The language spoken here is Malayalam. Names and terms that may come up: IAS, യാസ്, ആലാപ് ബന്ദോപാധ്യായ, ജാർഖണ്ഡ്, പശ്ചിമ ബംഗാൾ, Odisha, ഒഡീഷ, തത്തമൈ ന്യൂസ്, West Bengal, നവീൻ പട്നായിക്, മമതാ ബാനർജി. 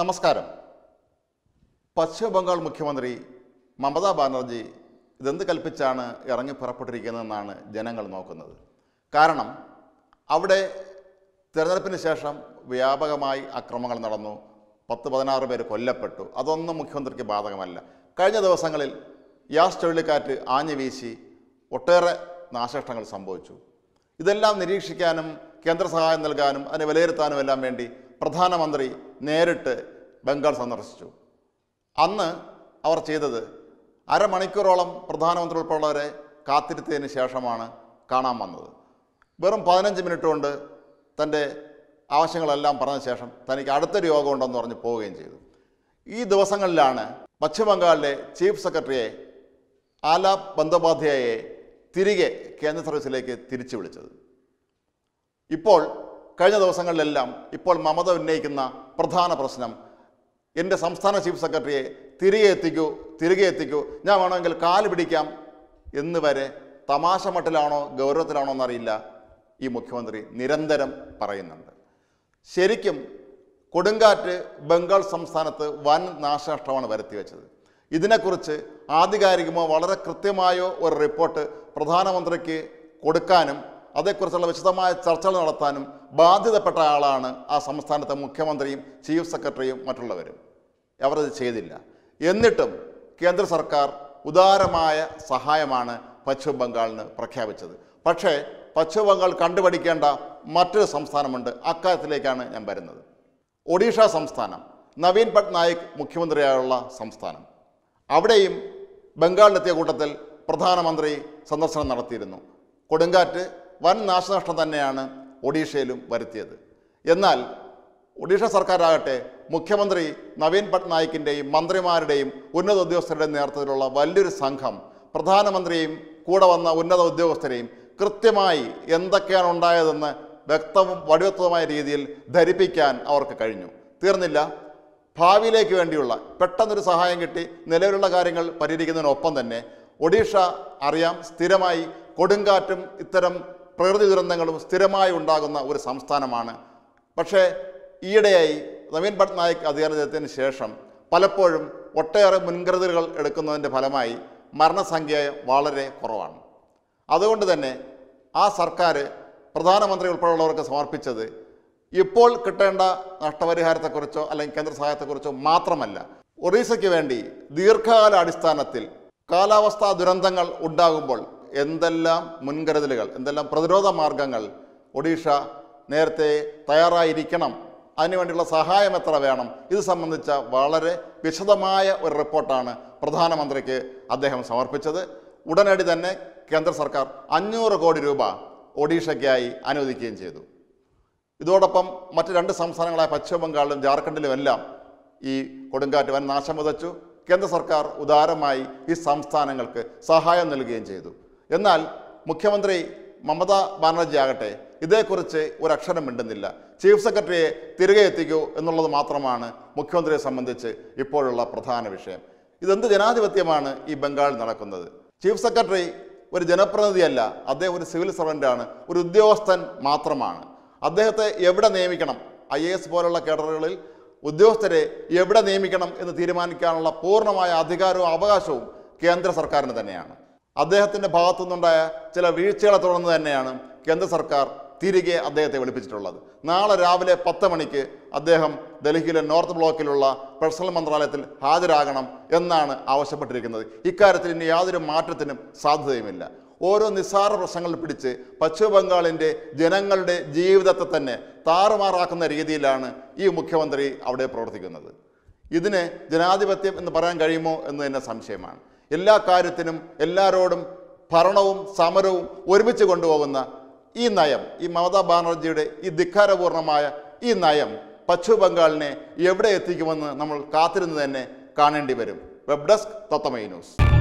നമസ്കാരം. പശ്ചിമ ബംഗാൾ മുഖ്യമന്ത്രി മമതാ ബാനർജി ഇതെന്ത് കൽപ്പിച്ചാണ് ഇറങ്ങി പുറപ്പെട്ടിരിക്കുന്നതെന്നാണ് ജനങ്ങൾ നോക്കുന്നത്. കാരണം അവിടെ തിരഞ്ഞെടുപ്പിന് ശേഷം വ്യാപകമായി അക്രമങ്ങൾ നടന്നു, 10-16 പേര് കൊല്ലപ്പെട്ടു. അതൊന്നും മുഖ്യമന്ത്രിക്ക് ബാധകമല്ല. കഴിഞ്ഞ ദിവസങ്ങളിൽ യാസ് ചുഴലിക്കാറ്റ് ആഞ്ഞു വീശി ഒട്ടേറെ നാശനഷ്ടങ്ങൾ സംഭവിച്ചു. ഇതെല്ലാം നിരീക്ഷിക്കാനും കേന്ദ്ര സഹായം നൽകാനും അതിനെ വിലയിരുത്താനും എല്ലാം വേണ്ടി പ്രധാനമന്ത്രി നേരിട്ട് ബംഗാൾ സന്ദർശിച്ചു. അന്ന് അവർ ചെയ്തത് അരമണിക്കൂറോളം പ്രധാനമന്ത്രി ഉൾപ്പെടെയുള്ളവരെ കാത്തിരുത്തിയതിന് ശേഷമാണ് കാണാൻ വന്നത്. വെറും 15 മിനിറ്റ് കൊണ്ട് തൻ്റെ ആവശ്യങ്ങളെല്ലാം പറഞ്ഞ ശേഷം തനിക്ക് അടുത്തൊരു യോഗം ഉണ്ടെന്ന് പറഞ്ഞ് പോവുകയും ചെയ്തു. ഈ ദിവസങ്ങളിലാണ് പശ്ചിമബംഗാളിലെ ചീഫ് സെക്രട്ടറിയെ ആലാപ് ബന്ദോപാധ്യായയെ തിരികെ കേന്ദ്ര സർവീസിലേക്ക് തിരിച്ചു വിളിച്ചത്. ഇപ്പോൾ കഴിഞ്ഞ ദിവസങ്ങളിലെല്ലാം ഇപ്പോൾ മമത ഉന്നയിക്കുന്ന പ്രധാന പ്രശ്നം എൻ്റെ സംസ്ഥാന ചീഫ് സെക്രട്ടറിയെ തിരികെ എത്തിക്കൂ, ഞാൻ വേണമെങ്കിൽ കാല് പിടിക്കാം എന്ന് വരെ തമാശ മട്ടിലാണോ ഗൗരവത്തിലാണോ എന്നറിയില്ല ഈ മുഖ്യമന്ത്രി നിരന്തരം പറയുന്നുണ്ട്. ശരിക്കും കൊടുങ്കാറ്റ് ബംഗാൾ സംസ്ഥാനത്ത് വൻ നാശനഷ്ടമാണ് വരുത്തിവെച്ചത്. ഇതിനെക്കുറിച്ച് ആധികാരികമോ വളരെ കൃത്യമായോ ഒരു റിപ്പോർട്ട് പ്രധാനമന്ത്രിക്ക് കൊടുക്കാനും അതേക്കുറിച്ചുള്ള വിശദമായ ചർച്ചകൾ നടത്താനും ബാധ്യതപ്പെട്ട ആളാണ് ആ സംസ്ഥാനത്തെ മുഖ്യമന്ത്രിയും ചീഫ് സെക്രട്ടറിയും മറ്റുള്ളവരും. അവരത് ചെയ്തില്ല. എന്നിട്ടും കേന്ദ്ര സർക്കാർ ഉദാരമായ സഹായമാണ് പശ്ചിമ ബംഗാളിന് പ്രഖ്യാപിച്ചത്. പക്ഷേ പശ്ചിമ ബംഗാൾ കണ്ടുപഠിക്കേണ്ട മറ്റൊരു സംസ്ഥാനമുണ്ട്. അക്കാര്യത്തിലേക്കാണ് ഞാൻ വരുന്നത്. ഒഡീഷ സംസ്ഥാനം, നവീൻ പട്നായിക് മുഖ്യമന്ത്രിയായുള്ള സംസ്ഥാനം. അവിടെയും ബംഗാളിലെത്തിയ കൂട്ടത്തിൽ പ്രധാനമന്ത്രി സന്ദർശനം നടത്തിയിരുന്നു. കൊടുങ്കാറ്റ് വൻ നാശനഷ്ടം തന്നെയാണ് ഒഡീഷയിലും വരുത്തിയത്. എന്നാൽ ഒഡീഷ സർക്കാരാകട്ടെ മുഖ്യമന്ത്രി നവീൻ പട്നായിക്കിൻ്റെയും മന്ത്രിമാരുടെയും ഉന്നത ഉദ്യോഗസ്ഥരുടെയും നേതൃത്വത്തിലുള്ള വലിയൊരു സംഘം പ്രധാനമന്ത്രിയെയും കൂടെ വന്ന ഉന്നത ഉദ്യോഗസ്ഥരെയും കൃത്യമായി എന്തൊക്കെയാണ് ഉണ്ടായതെന്ന് വ്യക്തവും വടിവത്വമായ രീതിയിൽ ധരിപ്പിക്കാൻ അവർക്ക് കഴിഞ്ഞു. തീർന്നില്ല, ഭാവിയിലേക്ക് വേണ്ടിയുള്ള പെട്ടെന്നൊരു സഹായം കിട്ടി നിലവിലുള്ള കാര്യങ്ങൾ പരിഹരിക്കുന്നതിനൊപ്പം തന്നെ ഒഡീഷ അറിയാം സ്ഥിരമായി കൊടുങ്കാറ്റും ഇത്തരം പ്രകൃതി ദുരന്തങ്ങളും സ്ഥിരമായി ഉണ്ടാകുന്ന ഒരു സംസ്ഥാനമാണ്. പക്ഷേ ഈയിടെയായി നവീൻ പട്നായിക് അധികാരത്തിന് ശേഷം പലപ്പോഴും ഒട്ടേറെ മുൻകരുതലുകൾ എടുക്കുന്നതിൻ്റെ ഫലമായി മരണസംഖ്യ വളരെ കുറവാണ്. അതുകൊണ്ട് തന്നെ ആ സർക്കാർ പ്രധാനമന്ത്രി ഉൾപ്പെടെയുള്ളവർക്ക് സമർപ്പിച്ചത് ഇപ്പോൾ കിട്ടേണ്ട നഷ്ടപരിഹാരത്തെക്കുറിച്ചോ അല്ലെങ്കിൽ കേന്ദ്ര സഹായത്തെക്കുറിച്ചോ മാത്രമല്ല, ഒറീസയ്ക്ക് വേണ്ടി ദീർഘകാല അടിസ്ഥാനത്തിൽ കാലാവസ്ഥാ ദുരന്തങ്ങൾ ഉണ്ടാകുമ്പോൾ എന്തെല്ലാം മുൻകരുതലുകൾ, എന്തെല്ലാം പ്രതിരോധ മാർഗങ്ങൾ ഒഡീഷ നേരത്തെ തയ്യാറായിരിക്കണം, അതിനുവേണ്ടിയുള്ള സഹായം എത്ര വേണം, ഇത് സംബന്ധിച്ച വളരെ വിശദമായ ഒരു റിപ്പോർട്ടാണ് പ്രധാനമന്ത്രിക്ക് അദ്ദേഹം സമർപ്പിച്ചത്. ഉടനടി തന്നെ കേന്ദ്ര സർക്കാർ 500 കോടി രൂപ ഒഡീഷയ്ക്കായി അനുവദിക്കുകയും ചെയ്തു. ഇതോടൊപ്പം മറ്റ് 2 സംസ്ഥാനങ്ങളായ പശ്ചിമബംഗാളിലും ജാർഖണ്ഡിലുമെല്ലാം ഈ കൊടുങ്കാറ്റ് വൻ നാശം വിതച്ചു. കേന്ദ്ര സർക്കാർ ഉദാരമായി ഈ സംസ്ഥാനങ്ങൾക്ക് സഹായം നൽകുകയും ചെയ്തു. എന്നാൽ മുഖ്യമന്ത്രി മമതാ ബാനർജി ആകട്ടെ ഇതേക്കുറിച്ച് ഒരക്ഷരം മിണ്ടുന്നില്ല. ചീഫ് സെക്രട്ടറിയെ തിരികെ എത്തിക്കൂ എന്നുള്ളത് മാത്രമാണ് മുഖ്യമന്ത്രിയെ സംബന്ധിച്ച് ഇപ്പോഴുള്ള പ്രധാന വിഷയം. ഇതെന്ത് ജനാധിപത്യമാണ് ഈ ബംഗാളിൽ നടക്കുന്നത്? ചീഫ് സെക്രട്ടറി ഒരു ജനപ്രതിനിധിയല്ല, അദ്ദേഹം ഒരു സിവിൽ സർവൻ്റാണ്, ഒരു ഉദ്യോഗസ്ഥൻ മാത്രമാണ്. അദ്ദേഹത്തെ എവിടെ നിയമിക്കണം, IAS പോലുള്ള കേഡറുകളിൽ ഉദ്യോഗസ്ഥരെ എവിടെ നിയമിക്കണം എന്ന് തീരുമാനിക്കാനുള്ള പൂർണ്ണമായ അധികാരവും അവകാശവും കേന്ദ്ര സർക്കാരിന് തന്നെയാണ്. അദ്ദേഹത്തിൻ്റെ ഭാഗത്തുനിന്നുണ്ടായ ചില വീഴ്ചകളെ തുടർന്ന് തന്നെയാണ് കേന്ദ്ര സർക്കാർ തിരികെ അദ്ദേഹത്തെ വിളിപ്പിച്ചിട്ടുള്ളത്. നാളെ രാവിലെ 10 മണിക്ക് അദ്ദേഹം ഡൽഹിയിലെ നോർത്ത് ബ്ലോക്കിലുള്ള പേഴ്സണൽ മന്ത്രാലയത്തിൽ ഹാജരാകണം എന്നാണ് ആവശ്യപ്പെട്ടിരിക്കുന്നത്. ഇക്കാര്യത്തിൽ ഇനി യാതൊരു മാറ്റത്തിനും സാധ്യതയുമില്ല. ഓരോ നിസ്സാര പ്രശ്നങ്ങളിൽ പിടിച്ച് പശ്ചിമ ബംഗാളിൻ്റെ ജനങ്ങളുടെ ജീവിതത്തെ തന്നെ താറുമാറാക്കുന്ന രീതിയിലാണ് ഈ മുഖ്യമന്ത്രി അവിടെ പ്രവർത്തിക്കുന്നത്. ഇതിന് ജനാധിപത്യം എന്ന് പറയാൻ കഴിയുമോ എന്ന് തന്നെ സംശയമാണ്. എല്ലാ കാര്യത്തിനും എല്ലാവരോടും ഭരണവും സമരവും ഒരുമിച്ച് കൊണ്ടുപോകുന്ന ഈ നയം, ഈ മമതാ ബാനർജിയുടെ ഈ ധിക്കാരപൂർണമായ ഈ നയം പശ്ചിമ ബംഗാളിനെ എവിടെ എത്തിക്കുമെന്ന് നമ്മൾ കാത്തിരുന്ന് തന്നെ കാണേണ്ടി വരും. വെബ് ഡെസ്ക് തത്തമൈ ന്യൂസ്.